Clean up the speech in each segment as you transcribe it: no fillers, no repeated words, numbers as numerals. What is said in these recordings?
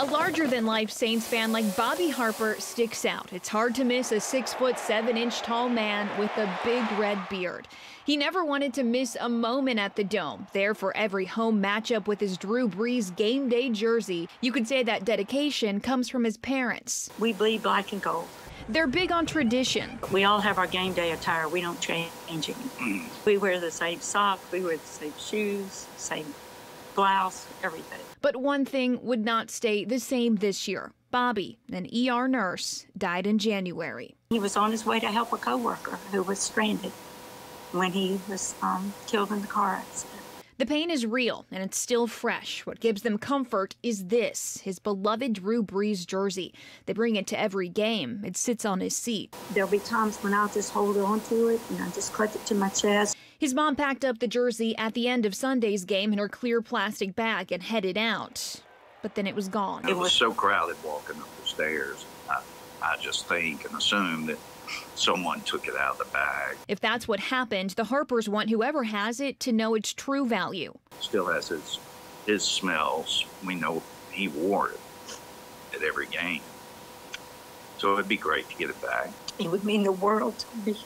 A larger-than-life Saints fan like Bobby Harper sticks out. It's hard to miss a 6'7" tall man with a big red beard. He never wanted to miss a moment at the Dome. There for every home matchup with his Drew Brees game day jersey, you could say that dedication comes from his parents. We bleed black and gold. They're big on tradition. We all have our game day attire. We don't change it. We wear the same socks. We wear the same shoes, same blouse, everything. But one thing would not stay the same this year. Bobby, an ER nurse, died in January. He was on his way to help a coworker who was stranded when he was killed in the car accident. The pain is real, and it's still fresh. What gives them comfort is this, his beloved Drew Brees jersey. They bring it to every game. It sits on his seat. There'll be times when I'll just hold on to it, and I just clutch it to my chest. His mom packed up the jersey at the end of Sunday's game in her clear plastic bag and headed out. But then it was gone. It was so crowded walking up the stairs. I just think and assume that someone took it out of the bag. If that's what happened, the Harpers want whoever has it to know its true value. Still has his smells. We know he wore it at every game. So it would be great to get it back. It would mean the world to me.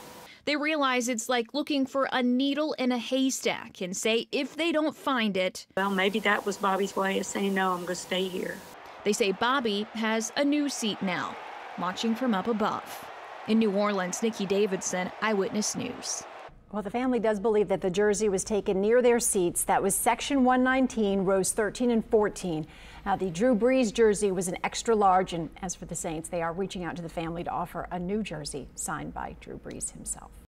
They realize it's like looking for a needle in a haystack and say if they don't find it... Well, maybe that was Bobby's way of saying, no, I'm going to stay here. They say Bobby has a new seat now, watching from up above. In New Orleans, Nikki Davidson, Eyewitness News. Well, the family does believe that the jersey was taken near their seats. That was Section 119, rows 13 and 14. Now, the Drew Brees jersey was an extra large, and as for the Saints, they are reaching out to the family to offer a new jersey signed by Drew Brees himself.